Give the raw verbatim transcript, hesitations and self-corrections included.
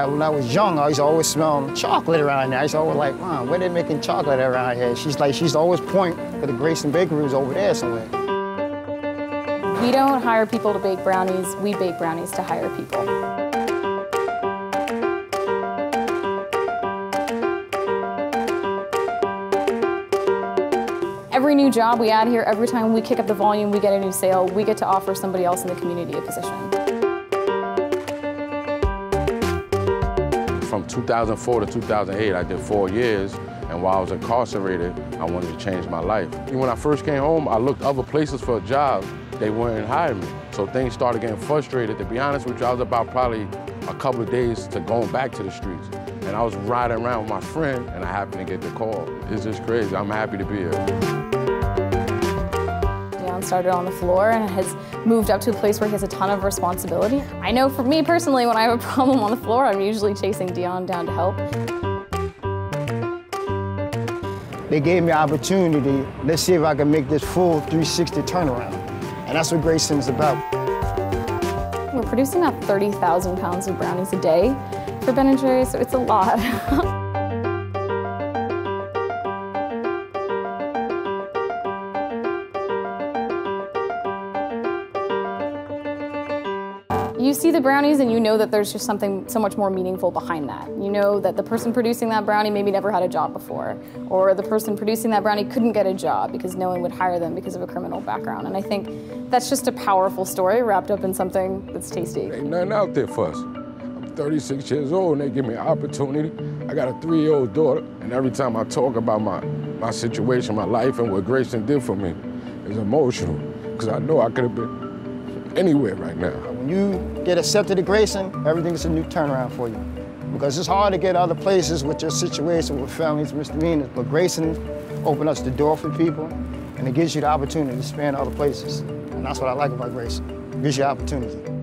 When I was young, I used to always smell chocolate around here. I used to always like, Mom, where they making chocolate around here? She's like, she's always point to the Greyston Bakery was over there somewhere. We don't hire people to bake brownies. We bake brownies to hire people. Every new job we add here, every time we kick up the volume, we get a new sale. We get to offer somebody else in the community a position. From two thousand four to two thousand eight, I did four years, and while I was incarcerated, I wanted to change my life. When I first came home, I looked other places for a job. They weren't hiring me, so things started getting frustrated. To be honest with you, I was about probably a couple of days to going back to the streets, and I was riding around with my friend, and I happened to get the call. It's just crazy. I'm happy to be here. Deion started on the floor and has moved up to a place where he has a ton of responsibility. I know for me personally, when I have a problem on the floor, I'm usually chasing Deion down to help. They gave me an opportunity. Let's see if I can make this full three sixty turnaround. And that's what Greyston's about. We're producing about thirty thousand pounds of brownies a day for Ben and Jerry's, so it's a lot. You see the brownies and you know that there's just something so much more meaningful behind that. You know that the person producing that brownie maybe never had a job before, or the person producing that brownie couldn't get a job because no one would hire them because of a criminal background. And I think that's just a powerful story wrapped up in something that's tasty. Ain't nothing out there for us. I'm thirty-six years old and they give me an opportunity. I got a three-year-old daughter, and every time I talk about my, my situation, my life, and what Greyston did for me, it's emotional, because I know I could have been anywhere right now. When you get accepted to Greyston, everything's a new turnaround for you. Because it's hard to get other places with your situation, with families, misdemeanors, but Greyston opened us the door for people, and it gives you the opportunity to span other places. And that's what I like about Greyston. It gives you opportunity.